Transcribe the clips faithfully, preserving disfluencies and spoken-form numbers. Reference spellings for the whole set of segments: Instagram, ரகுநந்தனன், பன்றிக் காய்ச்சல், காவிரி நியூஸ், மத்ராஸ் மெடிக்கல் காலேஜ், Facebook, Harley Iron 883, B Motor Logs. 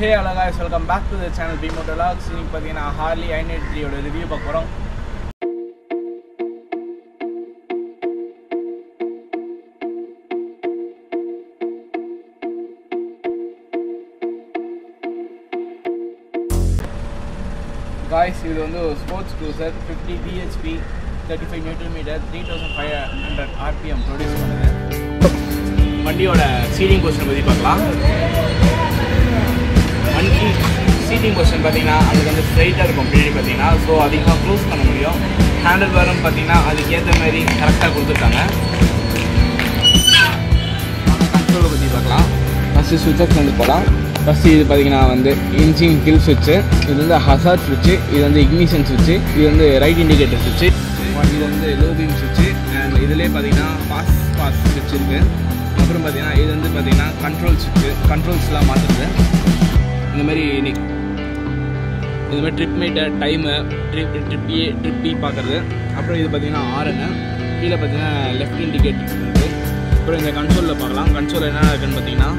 Hey, hello guys, welcome back to the channel B Motor Logs. Today we will see Harley Iron eight eighty-three review. Guys, this is a sports cruiser, fifty B H P, thirty-five newton meters, thirty-five hundred R P M produced. The seating position seating position pathina adukku straight ah irukum pedi pathina so adhigama close panna mudiyum handle bar pathina adukku edha mari correct ah kuduttaanga control pathi paakalam first switch ah kondu pola first idu pathina vande engine kill switch idu vande hazard switch idu vande ignition switch idu vande right indicator switch idu vande low beam switch and idile pathina fast fast switch irukku appuram pathina idu vande pathina control switch controls la maatrudhu இந்த மாதிரி இந்த மாதிரி trip மீட்ட time trip ட்ரிப்பி ட்ரிப்பி பார்க்குறது அப்புறம் இது பார்த்தீங்கன்னா ஆறுன்னு கீழே பார்த்தீங்கன்னா லெஃப்ட் இண்டிகேட்டர்ஸ் இருக்குது அப்புறம் இந்த கன்சோலில் பார்க்கலாம் கன்சோல் என்னென்ன இருக்குதுன்னு பார்த்தீங்கன்னா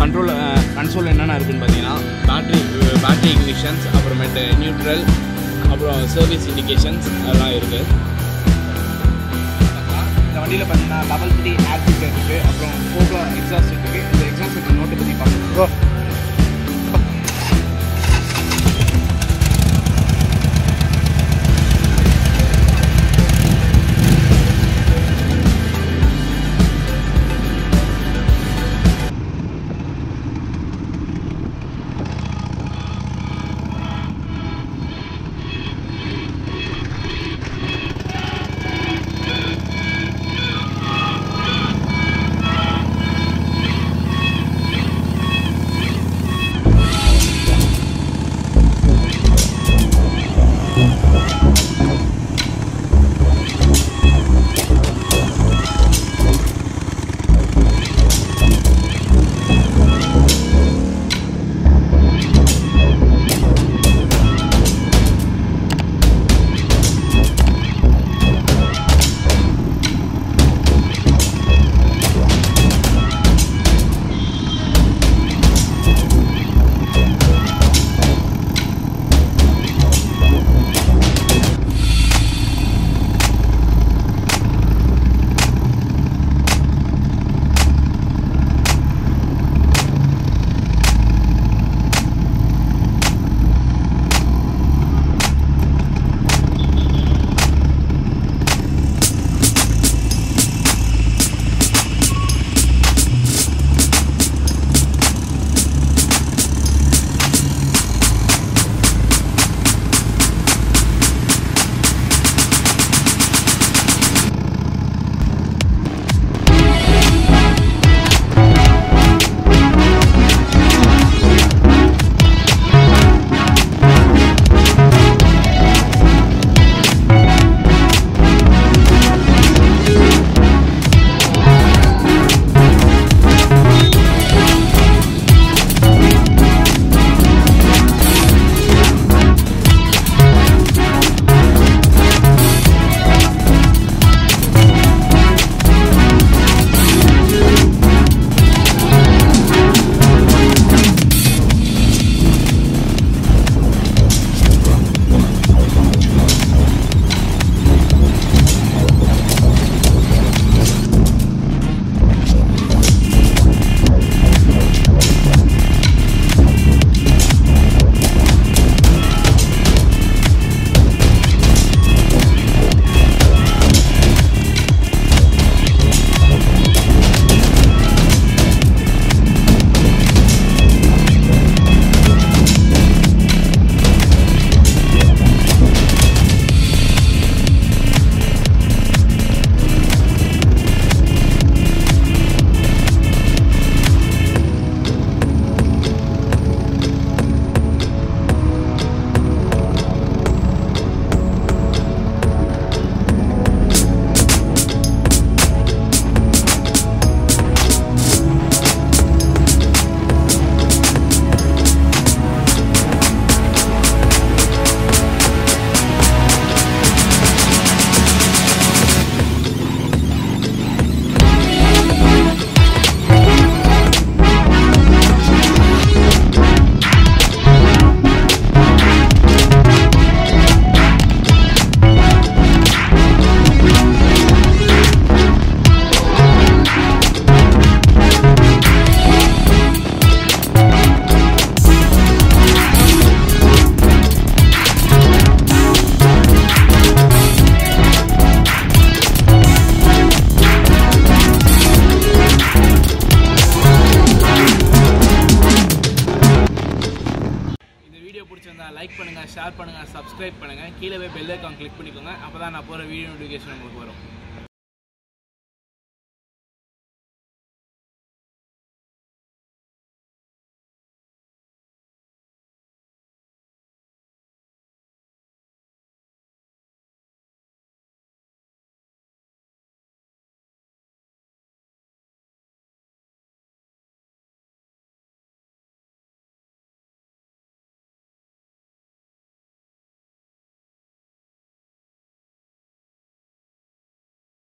கண்ட்ரோல் கன்சோல் என்னென்ன இருக்குதுன்னு பார்த்தீங்கன்னா பேட்ரி பேட்ரி இக்னிஷன்ஸ் அப்புறமேட்டு நியூட்ரல் அப்புறம் சர்வீஸ் இண்டிகேஷன்ஸ் அதெல்லாம் இருக்குது இந்த வண்டியில் பார்த்தீங்கன்னா டபுள் த்ரீ ஆக்சிஸ் இருக்குது அப்புறம் ஃபோட்டோ எக்ஸாஸ்ட் இருக்குது இந்த எக்ஸாஸ்ட் இருக்குது நோட்டு பற்றி பார்க்கலாம் Go. பண்ணுங்கள், லைக் பண்ணுங்கள், ஷேர் பண்ணுங்கள், சப்ஸ்கிரைப் பண்ணுங்கள், கீழே போய் பெல் ஐக்கான் கிளிக் பண்ணிக்கோங்க. அப்போ தான் நான் போகிற வீடியோ நோட்டிஃபிகேஷன் உங்களுக்கு வரும்.